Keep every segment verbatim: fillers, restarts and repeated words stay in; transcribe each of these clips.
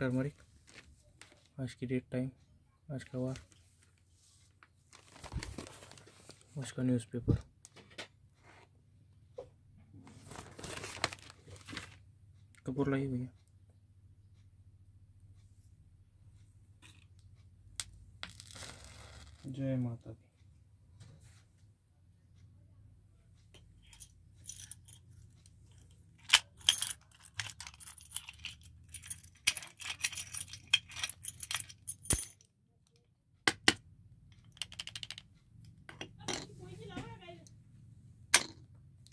Turmeric, आज की date time, आज का वार, आज का न्यूज़पेपर। कपूर लाइए भैया, जय माता दी।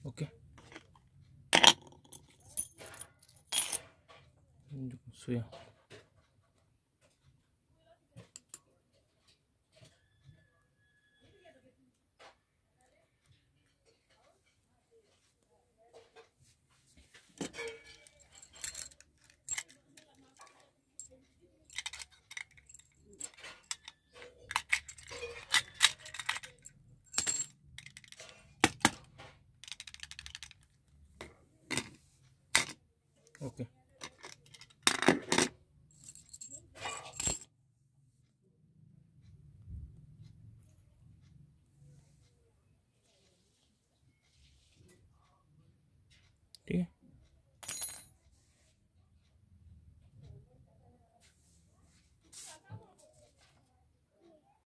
ओके, सुया ओके okay. ठीक है।